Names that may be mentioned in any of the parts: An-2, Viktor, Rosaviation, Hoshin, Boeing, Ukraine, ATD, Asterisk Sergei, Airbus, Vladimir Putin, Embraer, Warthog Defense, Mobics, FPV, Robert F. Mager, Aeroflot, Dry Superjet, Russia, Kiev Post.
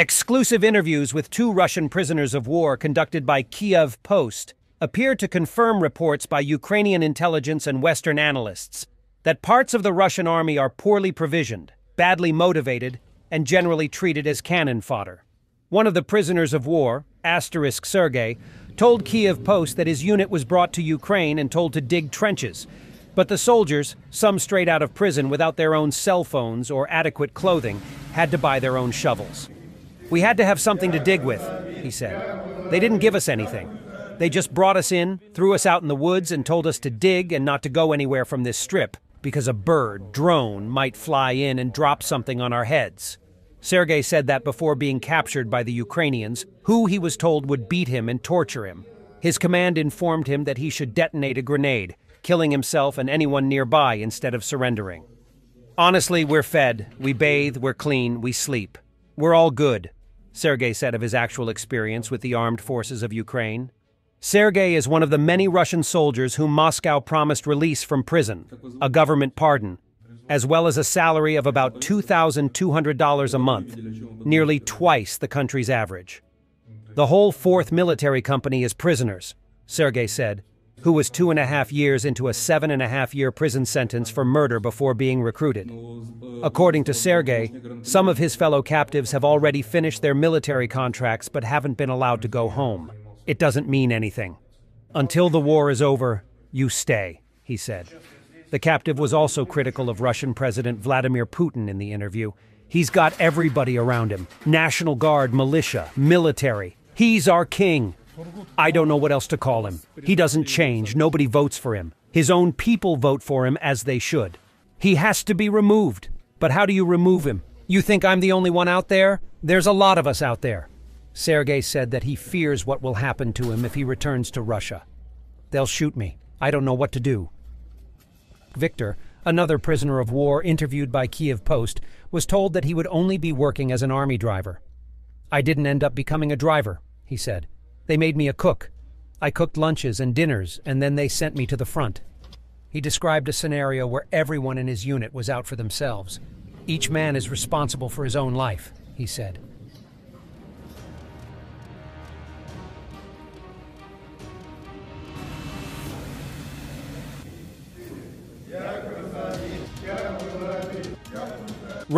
Exclusive interviews with two Russian prisoners of war conducted by Kiev Post appear to confirm reports by Ukrainian intelligence and Western analysts that parts of the Russian army are poorly provisioned, badly motivated, and generally treated as cannon fodder. One of the prisoners of war, Asterisk Sergei, told Kiev Post that his unit was brought to Ukraine and told to dig trenches, but the soldiers, some straight out of prison without their own cell phones or adequate clothing, had to buy their own shovels. "We had to have something to dig with," he said. "They didn't give us anything. They just brought us in, threw us out in the woods, and told us to dig and not to go anywhere from this strip, because a bird, drone, might fly in and drop something on our heads." Sergei said that before being captured by the Ukrainians, who he was told would beat him and torture him. His command informed him that he should detonate a grenade, killing himself and anyone nearby instead of surrendering. "Honestly, we're fed, we bathe, we're clean, we sleep. We're all good," Sergei said of his actual experience with the armed forces of Ukraine. Sergei is one of the many Russian soldiers whom Moscow promised release from prison, a government pardon, as well as a salary of about $2,200 a month, nearly twice the country's average. "The whole 4th military company is prisoners," Sergei said, who was 2.5 years into a 7.5-year prison sentence for murder before being recruited. According to Sergei, some of his fellow captives have already finished their military contracts but haven't been allowed to go home. "It doesn't mean anything. Until the war is over, you stay," he said. The captive was also critical of Russian President Vladimir Putin in the interview. "He's got everybody around him. National Guard, militia, military. He's our king. I don't know what else to call him. He doesn't change. Nobody votes for him. His own people vote for him, as they should. He has to be removed. But how do you remove him? You think I'm the only one out there? There's a lot of us out there." Sergei said that he fears what will happen to him if he returns to Russia. "They'll shoot me. I don't know what to do." Viktor, another prisoner of war interviewed by Kiev Post, was told that he would only be working as an army driver. "I didn't end up becoming a driver," he said. "They made me a cook. I cooked lunches and dinners, and then they sent me to the front." He described a scenario where everyone in his unit was out for themselves. "Each man is responsible for his own life," he said.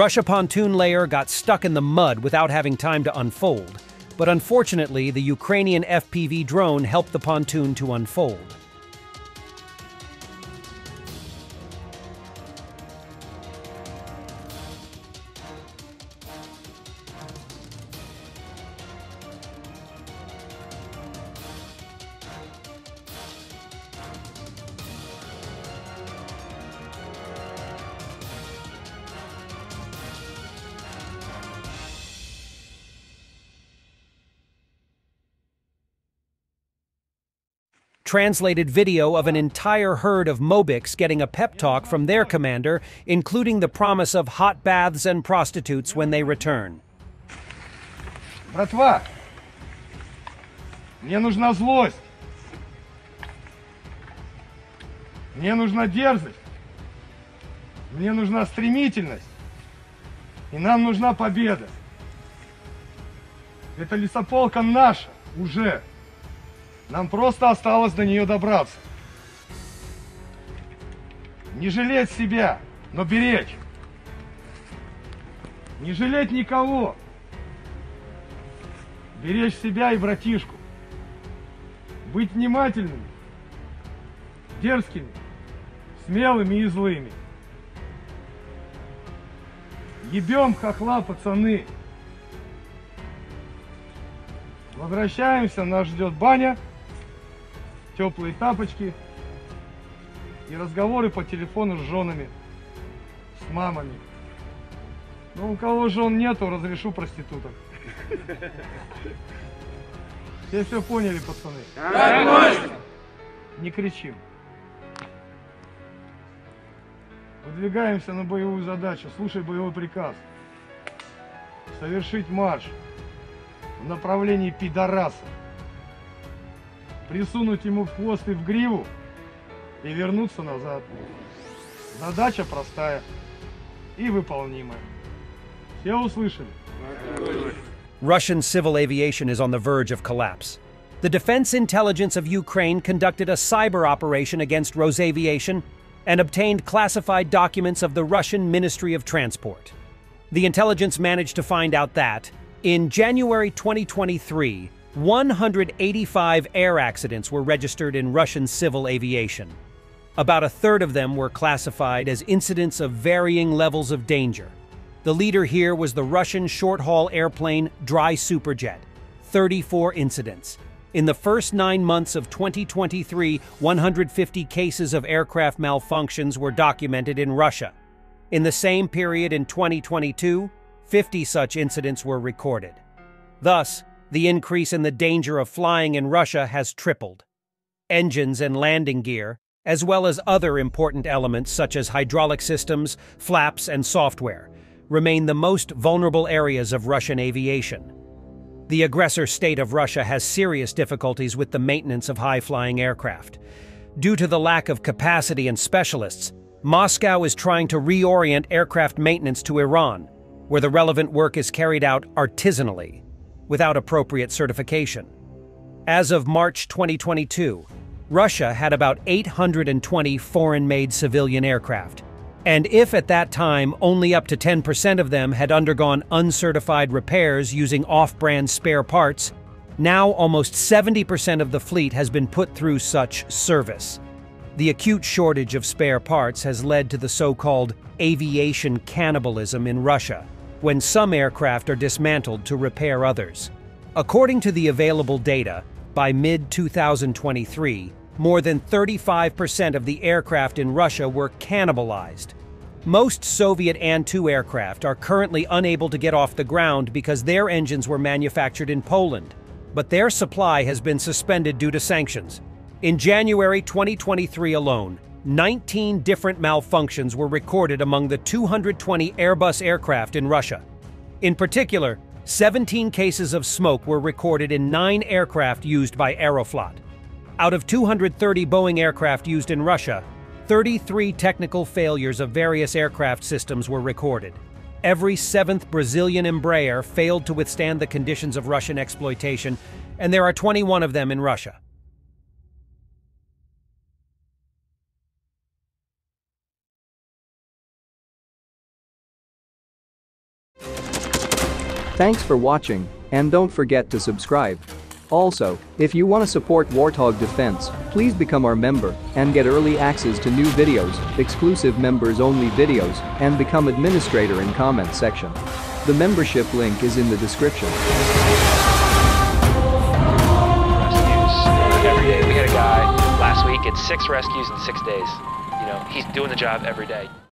Russia pontoon layer got stuck in the mud without having time to unfold, but unfortunately the Ukrainian FPV drone helped the pontoon to unfold. Translated video of an entire herd of Mobics getting a pep talk from their commander, including the promise of hot baths and prostitutes when they return. "Братва, мне нужна злость. Мне нужна дерзость. Мне нужна стремительность. И нам нужна победа. Эта лесополка наша уже. Нам просто осталось до нее добраться. Не жалеть себя, но беречь. Не жалеть никого. Беречь себя и братишку. Быть внимательными, дерзкими, смелыми и злыми. Ебем хохла, пацаны. Возвращаемся, нас ждет баня. Теплые тапочки и разговоры по телефону с женами, с мамами. Ну, у кого жен нету, разрешу проституток." Все все поняли, пацаны? Не кричим. Выдвигаемся на боевую задачу. Слушай боевой приказ. Совершить марш в направлении пидораса. Присунуть ему в хвост и в гриву и вернуться назад. Задача простая и выполнимая. Все услышали? Russian civil aviation is on the verge of collapse. The Defense Intelligence of Ukraine conducted a cyber operation against Rosaviation and obtained classified documents of the Russian Ministry of Transport. The intelligence managed to find out that, in January 2023, 185 air accidents were registered in Russian civil aviation. About a third of them were classified as incidents of varying levels of danger. The leader here was the Russian short-haul airplane Dry Superjet, 34 incidents. In the first 9 months of 2023, 150 cases of aircraft malfunctions were documented in Russia. In the same period in 2022, 50 such incidents were recorded. Thus, the increase in the danger of flying in Russia has tripled. Engines and landing gear, as well as other important elements such as hydraulic systems, flaps, and software, remain the most vulnerable areas of Russian aviation. The aggressor state of Russia has serious difficulties with the maintenance of high-flying aircraft. Due to the lack of capacity and specialists, Moscow is trying to reorient aircraft maintenance to Iran, where the relevant work is carried out artisanally, without appropriate certification. As of March 2022, Russia had about 820 foreign-made civilian aircraft, and if at that time only up to 10% of them had undergone uncertified repairs using off-brand spare parts, now almost 70% of the fleet has been put through such service. The acute shortage of spare parts has led to the so-called aviation cannibalism in Russia, when some aircraft are dismantled to repair others. According to the available data, by mid-2023, more than 35% of the aircraft in Russia were cannibalized. Most Soviet An-2 aircraft are currently unable to get off the ground because their engines were manufactured in Poland, but their supply has been suspended due to sanctions. In January 2023 alone, 19 different malfunctions were recorded among the 220 Airbus aircraft in Russia. In particular, 17 cases of smoke were recorded in 9 aircraft used by Aeroflot. Out of 230 Boeing aircraft used in Russia, 33 technical failures of various aircraft systems were recorded. Every 7th Brazilian Embraer failed to withstand the conditions of Russian exploitation, and there are 21 of them in Russia. Thanks for watching, and don't forget to subscribe. Also, if you want to support Warthog Defense, please become our member and get early access to new videos, exclusive members-only videos, and become administrator in comment section. The membership link is in the description. Rescues. Every day. We had a guy last week at 6 rescues in 6 days. You know, he's doing the job every day.